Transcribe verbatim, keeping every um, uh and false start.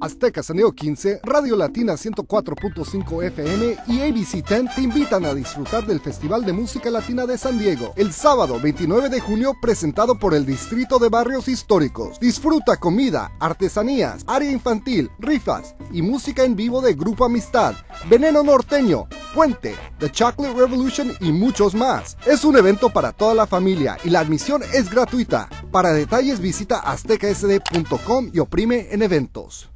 Azteca San Diego quince, Radio Latina ciento cuatro punto cinco F M y A B C diez te invitan a disfrutar del Festival de Música Latina de San Diego, el sábado veintinueve de junio, presentado por el Distrito de Barrios Históricos. Disfruta comida, artesanías, área infantil, rifas y música en vivo de Grupo Amistad, Veneno Norteño, Puente, The Chocolate Revolution y muchos más. Es un evento para toda la familia y la admisión es gratuita. Para detalles visita azteca s d punto com y oprime en eventos.